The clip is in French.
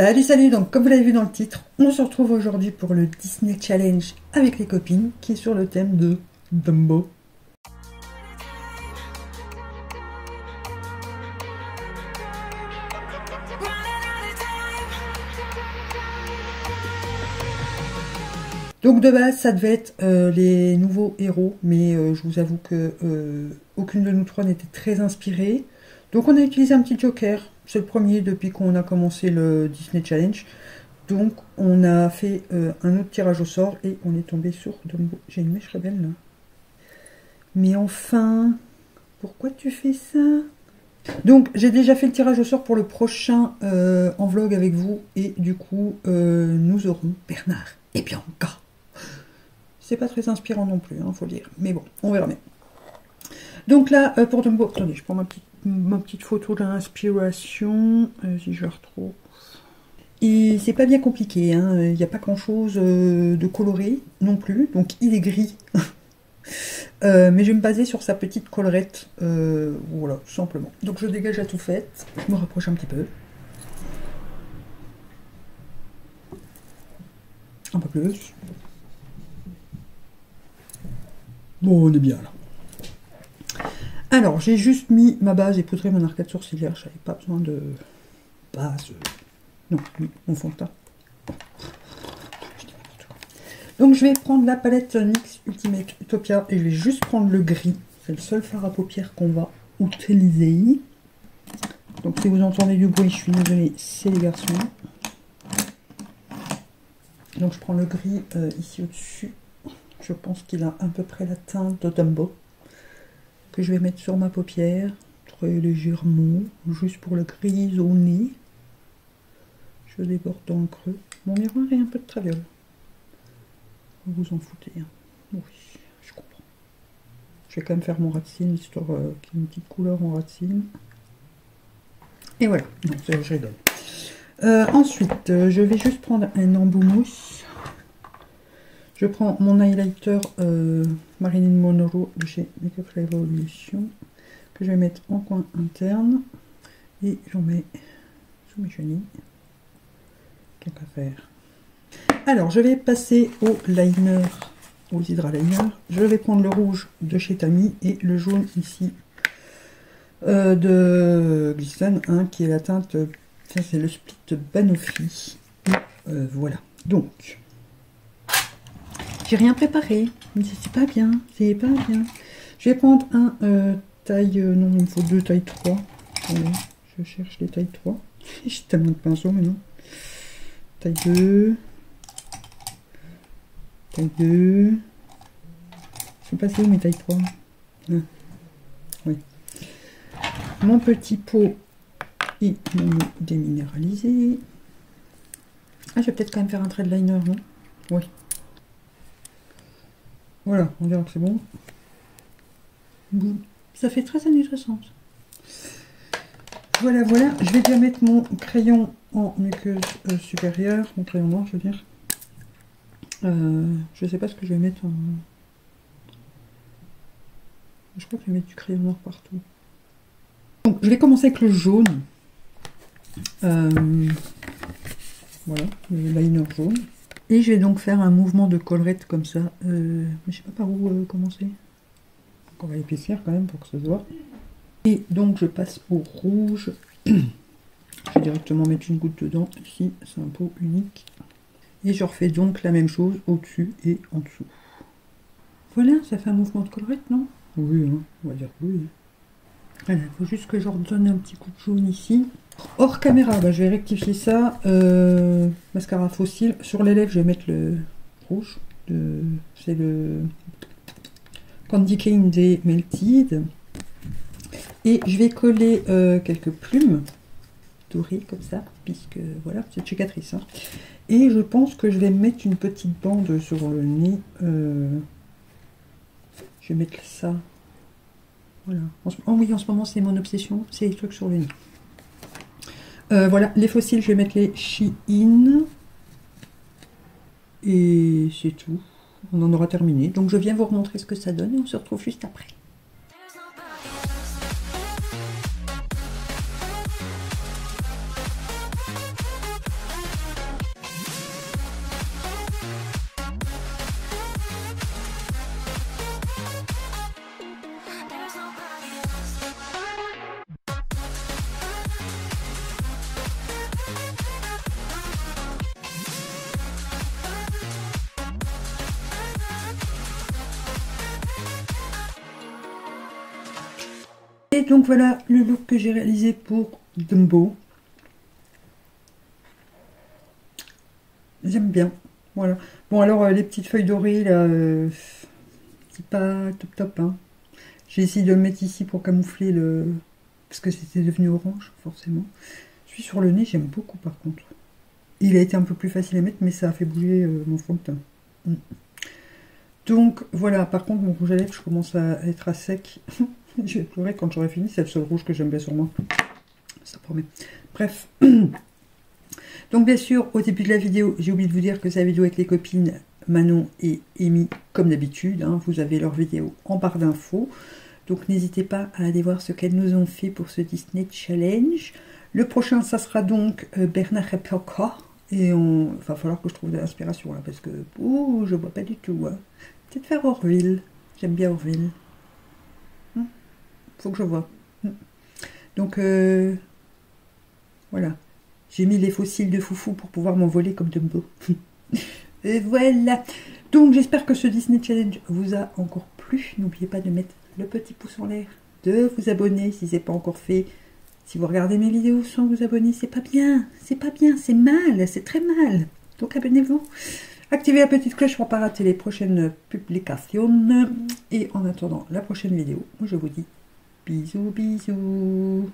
Salut salut, donc comme vous l'avez vu dans le titre, on se retrouve aujourd'hui pour le Disney Challenge avec les copines qui est sur le thème de Dumbo. Donc de base ça devait être les nouveaux héros, mais je vous avoue que aucune de nous trois n'était très inspirée. Donc on a utilisé un petit joker. C'est le premier depuis qu'on a commencé le Disney Challenge. Donc on a fait un autre tirage au sort et on est tombé sur Dumbo. J'ai une mèche rebelle là. Mais enfin, pourquoi tu fais ça? Donc j'ai déjà fait le tirage au sort pour le prochain en vlog avec vous. Et du coup, nous aurons Bernard et Pioca. C'est pas très inspirant non plus, hein, faut le dire. Mais bon, on verra bien. Donc là, pour Dumbo, attendez, je prends ma petite photo d'inspiration, si je la retrouve. Et c'est pas bien compliqué, hein. Il n'y a pas grand chose de coloré non plus, donc il est gris. Mais je vais me baser sur sa petite collerette, voilà, tout simplement. Donc je dégage à tout fait, je me rapproche un petit peu. Un peu plus. Bon, on est bien là. Alors, j'ai juste mis ma base époudrée, mon arcade sourcilière. J'avais pas besoin de base. Non, on fond de teint. Donc, je vais prendre la palette NYX Ultimate Utopia et je vais juste prendre le gris. C'est le seul fard à paupières qu'on va utiliser. Donc, si vous entendez du bruit, je suis désolée, c'est les garçons. Donc, je prends le gris ici au-dessus. Je pense qu'il a à peu près la teinte de Dumbo. Que je vais mettre sur ma paupière très légèrement, juste pour le grisonner. Je déborde dans le creux. Mon miroir est un peu de traviole. Vous vous en foutez, hein. Oui, je comprends. Je vais quand même faire mon ras de cils, histoire qu'il y ait une petite couleur en ras de cils. Et voilà, donc, je rigole. Ensuite, je vais juste prendre un embout mousse. Je prends mon highlighter Marine Monoro de chez Makeup Revolution que je vais mettre en coin interne et j'en mets sous mes chenilles. Qu'est-ce qu'on va faire? Alors, je vais passer au liner, aux hydraliners. Je vais prendre le rouge de chez Tami et le jaune ici de Glisten, hein, qui est la teinte, c'est le split de Banoffee. Voilà. Donc, j'ai rien préparé, c'est pas bien, c'est pas bien. Je vais prendre un taille, non il me faut deux tailles 3. Voilà, je cherche les tailles 3. J'ai tellement de pinceaux mais non. Taille 2. Taille 2. Je sais pas si où mes tailles 3. Ah. Oui. Mon petit pot et mon déminéralisé. Ah je vais peut-être quand même faire un trait de liner, non? Oui. Voilà, on dirait que c'est bon. Ça fait très années 60. Voilà, voilà. Je vais bien mettre mon crayon en muqueuse supérieure. Mon crayon noir, je veux dire. Je sais pas ce que je vais mettre en... Je crois que je vais mettre du crayon noir partout. Donc, je vais commencer avec le jaune. Voilà, le liner jaune. Et je vais donc faire un mouvement de collerette comme ça. Je sais pas par où commencer. Donc on va épaissir quand même pour que ça se voit. Et donc je passe au rouge. Je vais directement mettre une goutte dedans. Ici, c'est un pot unique. Et je refais donc la même chose au-dessus et en dessous. Voilà, ça fait un mouvement de collerette, non? Oui, hein, on va dire oui. Voilà, il faut juste que je redonne un petit coup de jaune ici. Hors caméra, bah je vais rectifier ça. Mascara fossile. Sur les lèvres, je vais mettre le rouge. C'est le Candy Cane Day Melted. Et je vais coller quelques plumes dorées comme ça, puisque voilà, c'est une cicatrice. Hein. Et je pense que je vais mettre une petite bande sur le nez. Je vais mettre ça. Voilà. Oh oui, en ce moment, c'est mon obsession, c'est les trucs sur le nez. Voilà, les fossiles, je vais mettre les Shein. Et c'est tout. On en aura terminé. Donc je viens vous remontrer ce que ça donne et on se retrouve juste après. Et donc voilà le look que j'ai réalisé pour Dumbo. J'aime bien. Voilà. Bon alors les petites feuilles dorées là, c'est pas top top. Hein. J'ai essayé de le mettre ici pour camoufler le... Parce que c'était devenu orange, forcément. Celui sur le nez, j'aime beaucoup par contre. Il a été un peu plus facile à mettre, mais ça a fait bouger mon fond de teint. Mm. Donc voilà, par contre mon rouge à lèvres, je commence à être à sec. Je vais pleurer quand j'aurai fini, c'est le seul rouge que j'aime bien sur moi. Ça promet. Bref. Donc bien sûr, au début de la vidéo, j'ai oublié de vous dire que c'est la vidéo avec les copines Manon et Amy, comme d'habitude. Hein, vous avez leur vidéo en barre d'infos. Donc n'hésitez pas à aller voir ce qu'elles nous ont fait pour ce Disney Challenge. Le prochain, ça sera donc Bernard Pioca. Et on... va falloir que je trouve de l'inspiration là, parce que ouh, je vois pas du tout. Hein. Peut-être faire Orville. J'aime bien Orville. Faut que je vois. Donc voilà. J'ai mis les fossiles de foufou pour pouvoir m'envoler comme Dumbo. Et voilà. Donc j'espère que ce Disney Challenge vous a encore plu. N'oubliez pas de mettre le petit pouce en l'air, de vous abonner si ce n'est pas encore fait. Si vous regardez mes vidéos sans vous abonner, c'est pas bien, c'est mal, c'est très mal. Donc abonnez-vous, activez la petite cloche pour ne pas rater les prochaines publications. Et en attendant la prochaine vidéo, moi je vous dis bisous, bisous.